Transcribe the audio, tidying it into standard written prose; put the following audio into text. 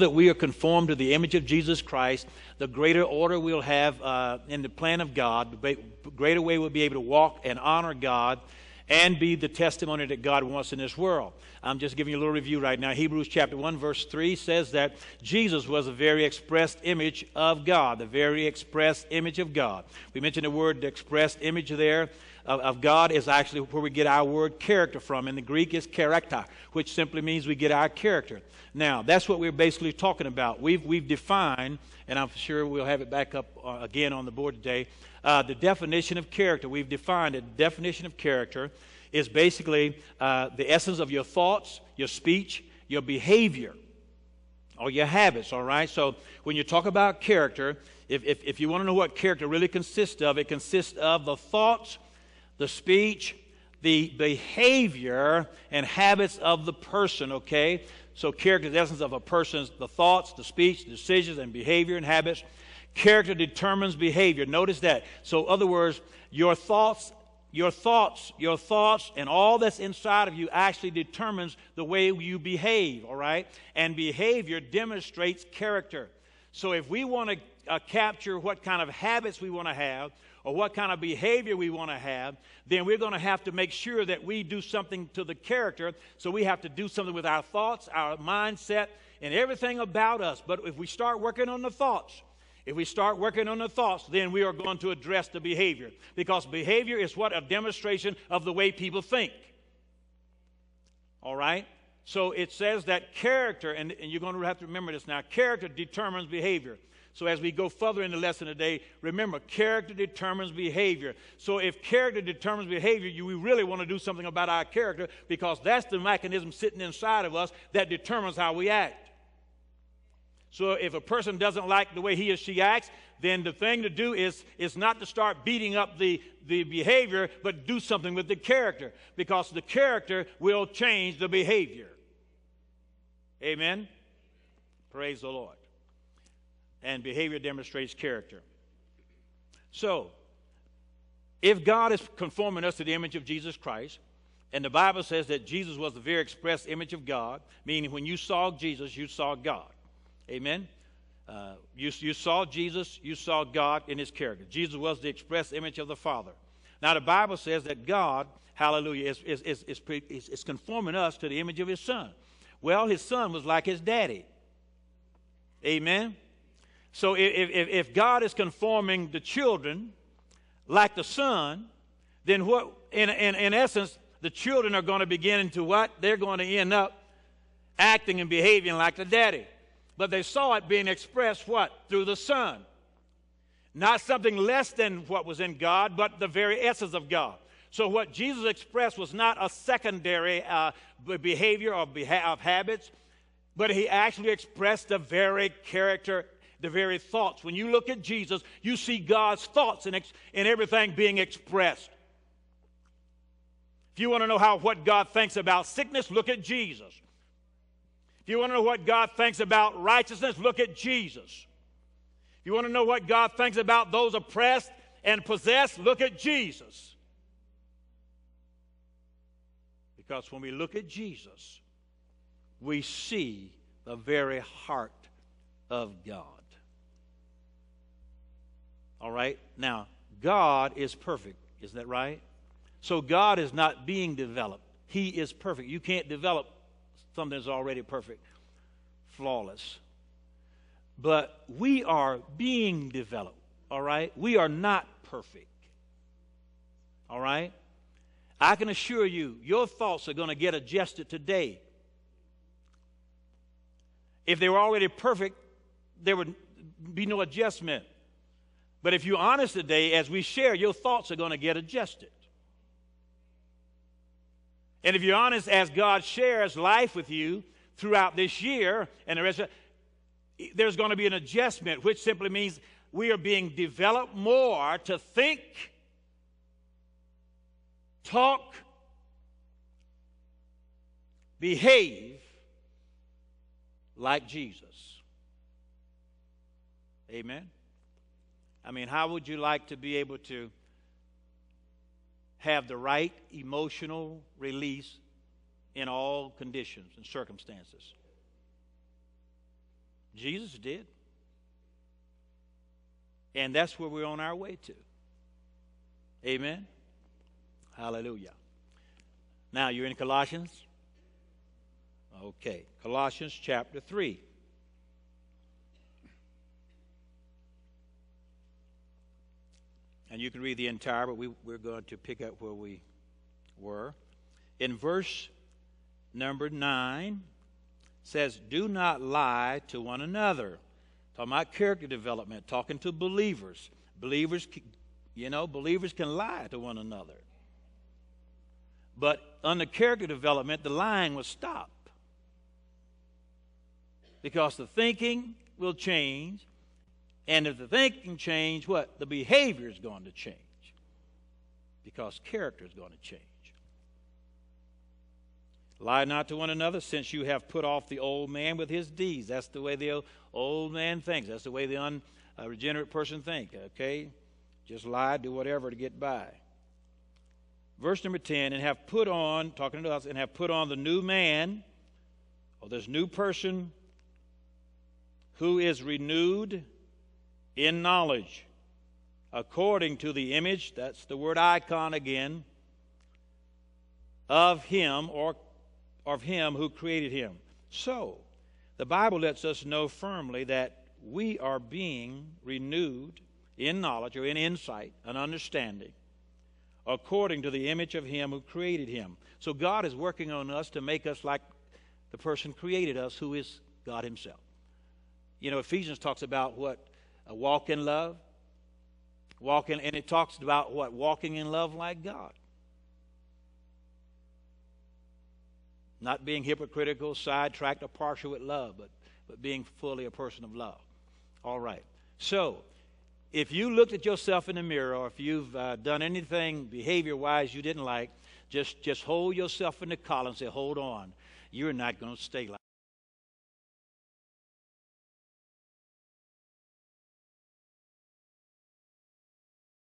that we are conformed to the image of Jesus Christ, the greater order we'll have in the plan of God, the greater way we'll be able to walk and honor God and be the testimony that God wants in this world. I'm just giving you a little review right now. Hebrews chapter 1, verse 3 says that Jesus was the very expressed image of God, the very expressed image of God. We mentioned the word expressed image there of God is actually where we get our word character from. In the Greek is character, which simply means we get our character. Now, that's what we're basically talking about. We've defined, and I'm sure we'll have it back up again on the board today, the definition of character. We've defined it. The definition of character is basically the essence of your thoughts, your speech, your behavior, or your habits, all right? So when you talk about character, if you want to know what character really consists of, it consists of the thoughts, the speech, the behavior, and habits of the person, okay? So character is the essence of a person's the thoughts, the speech, the decisions, and behavior and habits. Character determines behavior. Notice that. So in other words, your thoughts, and all that's inside of you actually determines the way you behave, all right? And behavior demonstrates character. So if we want to capture what kind of habits we want to have, or what kind of behavior we want to have, then we're going to have to make sure that we do something to the character. So we have to do something with our thoughts, our mindset, and everything about us. But if we start working on the thoughts, then we are going to address the behavior, because behavior is what? A demonstration of the way people think. All right? So it says that character, and you're going to have to remember this now, character determines behavior. So as we go further in the lesson today, remember, character determines behavior. So if character determines behavior, we really want to do something about our character, because that's the mechanism sitting inside of us that determines how we act. So if a person doesn't like the way he or she acts, then the thing to do is not to start beating up the behavior, but do something with the character, because the character will change the behavior. Amen? Praise the Lord. And behavior demonstrates character. So, if God is conforming us to the image of Jesus Christ, and the Bible says that Jesus was the very express image of God, meaning when you saw Jesus, you saw God. Amen? You saw Jesus, you saw God in his character. Jesus was the express image of the Father. Now, the Bible says that God, hallelujah, is conforming us to the image of his Son. Well, his Son was like his daddy. Amen? So if God is conforming the children like the Son, then what, in essence, the children are going to begin to what? They're going to end up acting and behaving like the daddy. But they saw it being expressed what? Through the Son. Not something less than what was in God, but the very essence of God. So what Jesus expressed was not a secondary behavior or habits, but he actually expressed the very character, the very thoughts. When you look at Jesus, you see God's thoughts and everything being expressed. If you want to know what God thinks about sickness, look at Jesus. If you want to know what God thinks about righteousness, look at Jesus. If you want to know what God thinks about those oppressed and possessed, look at Jesus. Because when we look at Jesus, we see the very heart of God. All right? Now, God is perfect. Is that right? So God is not being developed. He is perfect. You can't develop something that's already perfect, flawless. But we are being developed, all right? We are not perfect, all right? I can assure you, your thoughts are going to get adjusted today. If they were already perfect, there would be no adjustment. But if you're honest today, as we share, your thoughts are going to get adjusted. And if you're honest, as God shares life with you throughout this year and the rest of it, there's going to be an adjustment, which simply means we are being developed more to think, talk, behave like Jesus. Amen? I mean, how would you like to be able to have the right emotional release in all conditions and circumstances? Jesus did. And that's where we're on our way to. Amen? Hallelujah. Now, you're in Colossians? Okay. Colossians chapter 3. And you can read the entire, but we're going to pick up where we were. In verse number 9, says, do not lie to one another. Talking about character development, talking to believers. Believers can lie to one another. But under character development, the lying will stop. Because the thinking will change. And if the thinking changes, what? The behavior is going to change. Because character is going to change. Lie not to one another, since you have put off the old man with his deeds. That's the way the old man thinks. That's the way the unregenerate person thinks. Okay? Just lie, do whatever to get by. Verse number 10, and have put on, talking to us, and have put on the new man, or this new person, who is renewed in knowledge, according to the image, that's the word icon again, of him or of him who created him. So, the Bible lets us know firmly that we are being renewed in knowledge or in insight and understanding according to the image of him who created him. So God is working on us to make us like the person created us, who is God himself. You know, Ephesians talks about what? Walk in love. And it talks about what? Walking in love like God. Not being hypocritical, sidetracked, or partial with love, but being fully a person of love. All right. So, if you looked at yourself in the mirror, or if you've done anything behavior-wise you didn't like, just hold yourself in the collar and say, hold on. You're not going to stay like that.